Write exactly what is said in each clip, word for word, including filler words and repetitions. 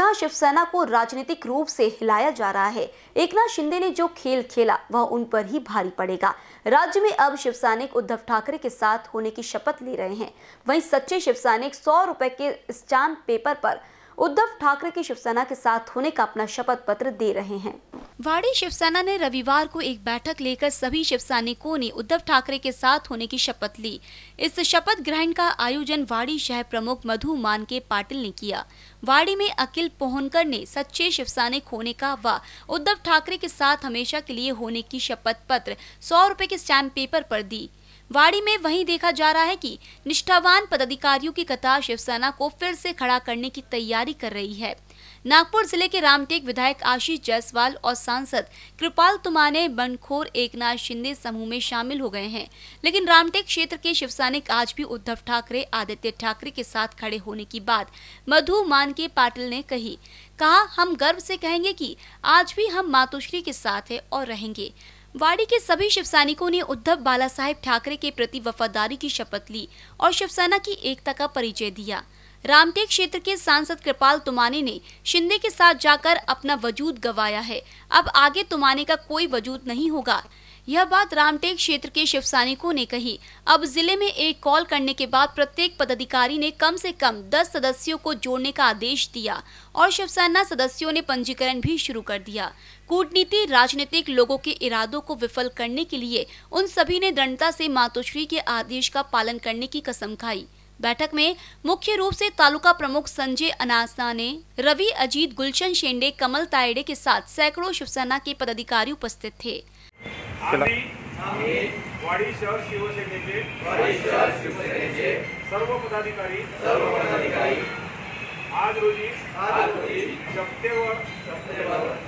जहां शिवसेना को राजनीतिक रूप से हिलाया जा रहा है, एकनाथ शिंदे ने जो खेल खेला वह उन पर ही भारी पड़ेगा। राज्य में अब शिवसैनिक उद्धव ठाकरे के साथ होने की शपथ ले रहे हैं। वहीं सच्चे शिवसैनिक सौ रुपए के स्टाम्प पेपर पर उद्धव ठाकरे की शिवसेना के साथ होने का अपना शपथ पत्र दे रहे हैं। वाडी शिवसेना ने रविवार को एक बैठक लेकर सभी शिवसैनिकों ने उद्धव ठाकरे के साथ होने की शपथ ली। इस शपथ ग्रहण का आयोजन वाडी शहर प्रमुख मधु मानके पाटिल ने किया। वाडी में अखिल पोहनकर ने सच्चे शिवसैनिक होने का व उद्धव ठाकरे के साथ हमेशा के लिए होने की शपथ पत्र सौ रुपए के स्टैम्प पेपर पर दी। वाड़ी में वहीं देखा जा रहा है कि निष्ठावान पदाधिकारियों की कतार शिवसेना को फिर से खड़ा करने की तैयारी कर रही है। नागपुर जिले के रामटेक विधायक आशीष जायसवाल और सांसद कृपाल तुमाने बंडखोर एकनाथ शिंदे समूह में शामिल हो गए हैं, लेकिन रामटेक क्षेत्र के शिवसैनिक आज भी उद्धव ठाकरे, आदित्य ठाकरे के साथ खड़े होने की बात मधु मानके पाटिल ने कही। कहा, हम गर्व से कहेंगे कि आज भी हम मातोश्री के साथ है और रहेंगे। वाड़ी के सभी शिवसैनिकों ने उद्धव बाला साहेब ठाकरे के प्रति वफादारी की शपथ ली और शिवसेना की एकता का परिचय दिया। रामटेक क्षेत्र के सांसद कृपाल तुमाने ने शिंदे के साथ जाकर अपना वजूद गवाया है, अब आगे तुमाने का कोई वजूद नहीं होगा। यह बात रामटेक क्षेत्र के शिवसैनिकों ने कही। अब जिले में एक कॉल करने के बाद प्रत्येक पदाधिकारी ने कम से कम दस सदस्यों को जोड़ने का आदेश दिया और शिवसेना सदस्यों ने पंजीकरण भी शुरू कर दिया। कूटनीति राजनीतिक लोगों के इरादों को विफल करने के लिए उन सभी ने दृढ़ता से मातोश्री के आदेश का पालन करने की कसम खाई। बैठक में मुख्य रूप से तालुका प्रमुख संजय अनासाने, रवि अजीत, गुलशन शेंडे, कमल तायडे के साथ सैकड़ों शिवसेना के पदाधिकारी उपस्थित थे। वाडी शहर शिवसेनेचे सर्व पदाधिकारी आज रोजी सप्टेंबर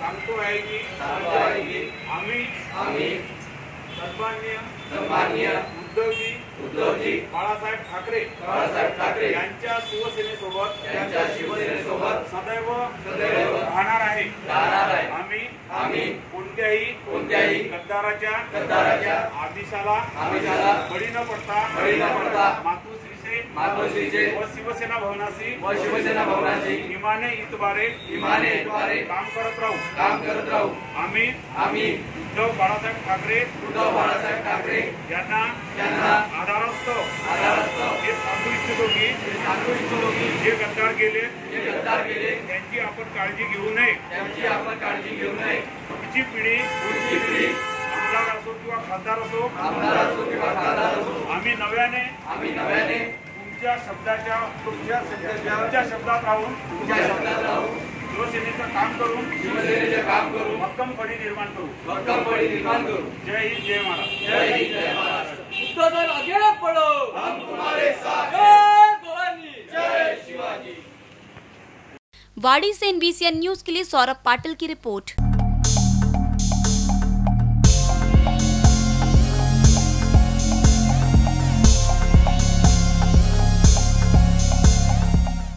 सांगतो आहे की आम्ही सन्माननीय उद्धवजी उद्धवजी बाळासाहेब ठाकरे बाळासाहेब ठाकरे यांच्या शिवसेनेसोबत यांच्या शिवसेनेसोबत सदैव सदैव राहणार आहे राहणार आहे। आम्ही आम्ही कोणत्याही कोणत्याही गद्दाराच्या गद्दाराच्या आदेशाला आदेशाला बळी न पडता बळी न पडता मातोश्रीचे मातोश्रीचे व शिवसेना भवनाशी व शिवसेना भवनाशी इमाने इतबारे इमाने इतबारे काम करत राहू काम करत राहू। आम्ही आम्ही उद्धव बाळासाहेब ठाकरे उद्धव बाळासाहेब ठाकरे यांना यांना आधारस्तव आधारस्तव हे सांगू इच्छितो की सांगू इच्छितो की जे गद्दार गेले जे गद्दार गेले त्यांची आपण काळजी घेऊ नये त्यांची आपण काळजी घेऊ नये। पुढची पिढी पुढची पिढी आमदार असो किंवा खासदार असो आमदार असो किंवा खासदार असो आम्ही नव्याने आम्ही नव्याने तुमच्या शब्दाच्या तुमच्या शब्दाच्या तुमच्या शब्दात राहून तुमच्या शब्दात राहून शिवसेनेचं काम करू शिवसेनेचं काम करू भक्कम बडी निर्माण करू भक्कम बडी निर्माण करू। जय हिंद जय महाराष्ट्र जय हिंद जय महाराष्ट्र। उद्धव साहेब अकेला पडो हम तुम्हारे साथ। जय भवानी जय शिवाजी। वाडी से I N B C N news के लिए सौरभ पाटिल की रिपोर्ट।